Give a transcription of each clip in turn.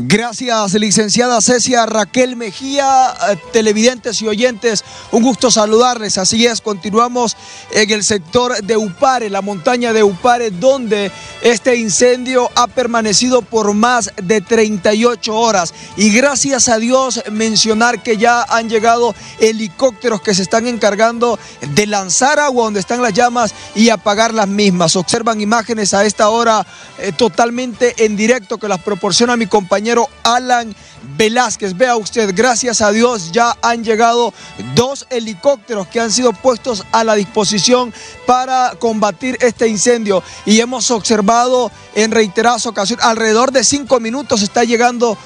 Gracias, licenciada Cecia Raquel Mejía. Televidentes y oyentes, un gusto saludarles. Así es, continuamos en el sector de Upare, la montaña de Upare, donde este incendio ha permanecido por más de 38 horas. Y gracias a Dios mencionar que ya han llegado helicópteros que se están encargando de lanzar agua donde están las llamas y apagar las mismas. Observan imágenes a esta hora totalmente en directo que las proporciona mi compañero Alan Velázquez. Vea usted, gracias a Dios ya han llegado dos helicópteros que han sido puestos a la disposición para combatir este incendio, y hemos observado en reiteradas ocasiones, alrededor de 5 minutos está llegando,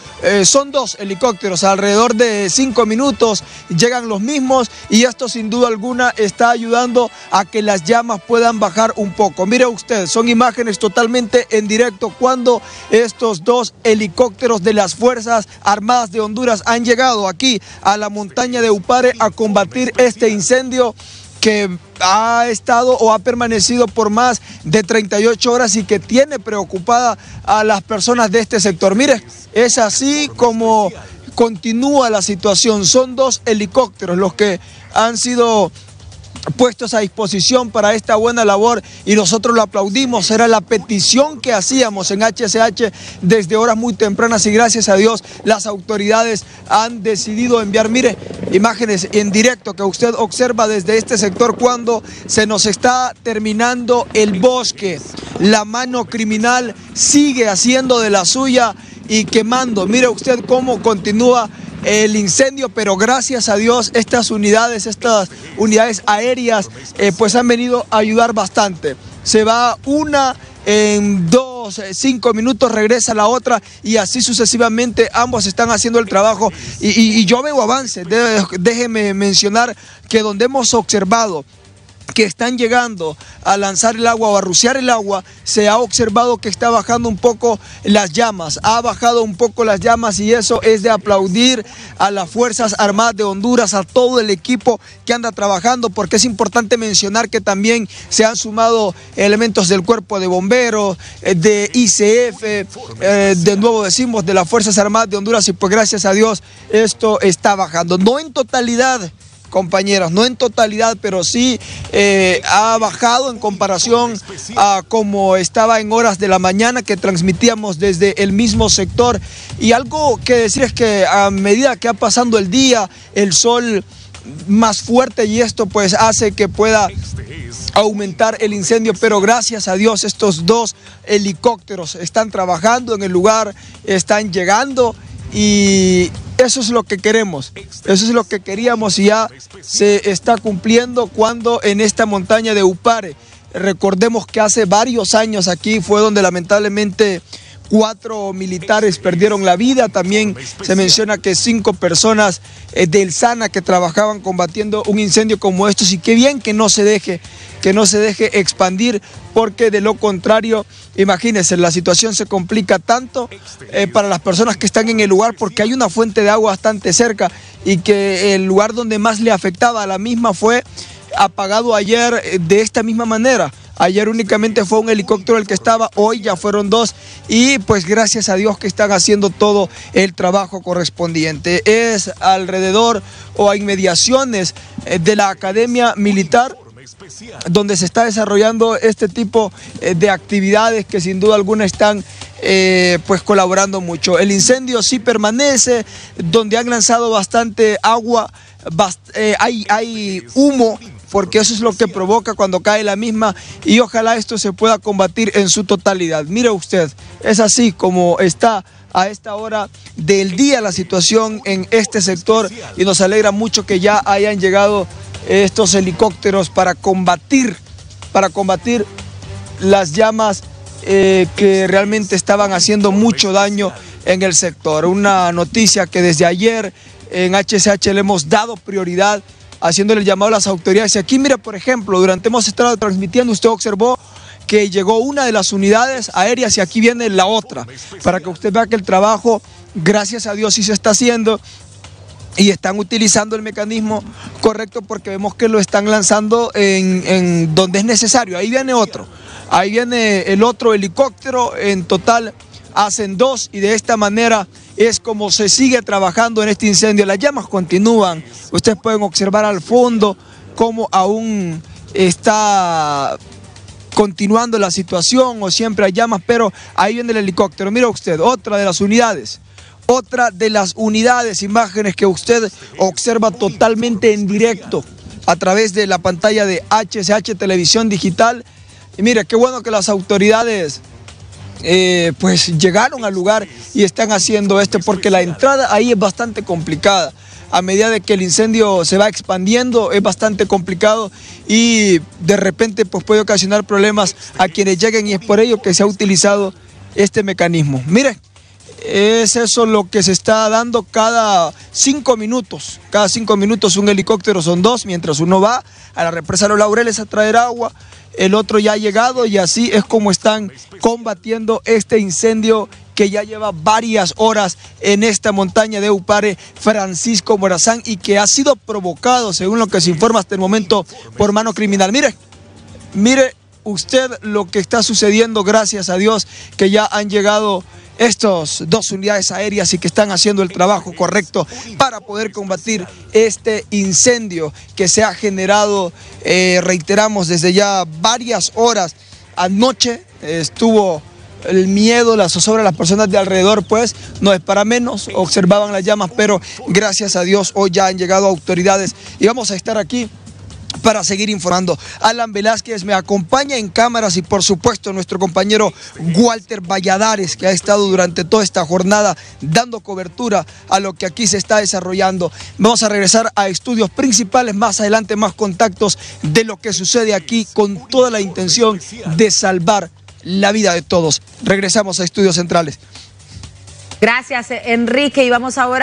son dos helicópteros, alrededor de 5 minutos llegan los mismos, y esto sin duda alguna está ayudando a que las llamas puedan bajar un poco. Mire usted, son imágenes totalmente en directo cuando estos dos helicópteros de las Fuerzas Armadas de Honduras han llegado aquí a la montaña de Upare a combatir este incendio que ha estado o ha permanecido por más de 38 horas y que tiene preocupada a las personas de este sector. Mire, es así como continúa la situación. Son dos helicópteros los que han sido puestos a disposición para esta buena labor, y nosotros lo aplaudimos. Era la petición que hacíamos en HCH desde horas muy tempranas, y gracias a Dios las autoridades han decidido enviar, mire, imágenes en directo que usted observa desde este sector cuando se nos está terminando el bosque. La mano criminal sigue haciendo de la suya y quemando. Mire usted cómo continúa el incendio, pero gracias a Dios estas unidades aéreas pues han venido a ayudar bastante. Se va una, en 2, 5 minutos regresa la otra, y así sucesivamente ambos están haciendo el trabajo, y yo veo avances. Déjeme mencionar que donde hemos observado que están llegando a lanzar el agua o a rociar el agua, se ha observado que está bajando un poco las llamas, ha bajado un poco las llamas, y eso es de aplaudir a las Fuerzas Armadas de Honduras, a todo el equipo que anda trabajando, porque es importante mencionar que también se han sumado elementos del Cuerpo de Bomberos, de ICF, de nuevo decimos, de las Fuerzas Armadas de Honduras, y pues gracias a Dios esto está bajando, no en totalidad, compañeras, no en totalidad, pero sí ha bajado en comparación a como estaba en horas de la mañana que transmitíamos desde el mismo sector. Y algo que decir es que a medida que va pasando el día, el sol más fuerte, y esto pues hace que pueda aumentar el incendio, pero gracias a Dios estos dos helicópteros están trabajando en el lugar, están llegando, y eso es lo que queremos, eso es lo que queríamos, y ya se está cumpliendo cuando en esta montaña de Upare. Recordemos que hace varios años aquí fue donde lamentablemente 4 militares perdieron la vida. También se menciona que 5 personas del SANA que trabajaban combatiendo un incendio como estos, y qué bien que no se deje expandir, porque de lo contrario, imagínense, la situación se complica tanto para las personas que están en el lugar, porque hay una fuente de agua bastante cerca, y que el lugar donde más le afectaba a la misma fue apagado ayer de esta misma manera. Ayer únicamente fue un helicóptero el que estaba, hoy ya fueron dos, y pues gracias a Dios que están haciendo todo el trabajo correspondiente. Es alrededor o a inmediaciones de la Academia Militar donde se está desarrollando este tipo de actividades que sin duda alguna están pues colaborando mucho. El incendio sí permanece, donde han lanzado bastante agua, hay humo, porque eso es lo que provoca cuando cae la misma, y ojalá esto se pueda combatir en su totalidad. Mire usted, es así como está a esta hora del día la situación en este sector, y nos alegra mucho que ya hayan llegado estos helicópteros para combatir las llamas que realmente estaban haciendo mucho daño en el sector. Una noticia que desde ayer en HCH le hemos dado prioridad, haciéndole el llamado a las autoridades. Y aquí, mira, por ejemplo, durante hemos estado transmitiendo, usted observó que llegó una de las unidades aéreas, y aquí viene la otra, para que usted vea que el trabajo, gracias a Dios, sí se está haciendo, y están utilizando el mecanismo correcto, porque vemos que lo están lanzando en donde es necesario. Ahí viene otro, ahí viene el otro helicóptero, en total hacen dos, y de esta manera es como se sigue trabajando en este incendio. Las llamas continúan, ustedes pueden observar al fondo cómo aún está continuando la situación o siempre hay llamas, pero ahí viene el helicóptero. Mira usted, otra de las unidades, imágenes que usted observa totalmente en directo a través de la pantalla de HCH Televisión Digital. Y mira, qué bueno que las autoridades pues llegaron al lugar y están haciendo esto, porque la entrada ahí es bastante complicada. A medida de que el incendio se va expandiendo, es bastante complicado y de repente pues puede ocasionar problemas a quienes lleguen, y es por ello que se ha utilizado este mecanismo. Mire, es eso lo que se está dando cada 5 minutos. Cada 5 minutos un helicóptero, son 2, mientras uno va a la represa Los Laureles a traer agua, el otro ya ha llegado, y así es como están combatiendo este incendio que ya lleva varias horas en esta montaña de Upare, Francisco Morazán, y que ha sido provocado, según lo que se informa hasta el momento, por mano criminal. Mire, mire usted lo que está sucediendo, gracias a Dios que ya han llegado estas 2 unidades aéreas y que están haciendo el trabajo correcto para poder combatir este incendio que se ha generado, reiteramos, desde ya varias horas. Anoche estuvo el miedo, la zozobra, las personas de alrededor, pues no es para menos, observaban las llamas, pero gracias a Dios hoy ya han llegado autoridades y vamos a estar aquí para seguir informando. Alan Velázquez me acompaña en cámaras y por supuesto nuestro compañero Walter Valladares, que ha estado durante toda esta jornada dando cobertura a lo que aquí se está desarrollando. Vamos a regresar a estudios principales, más adelante más contactos de lo que sucede aquí, con toda la intención de salvar la vida de todos. Regresamos a Estudios Centrales. Gracias, Enrique, y vamos ahora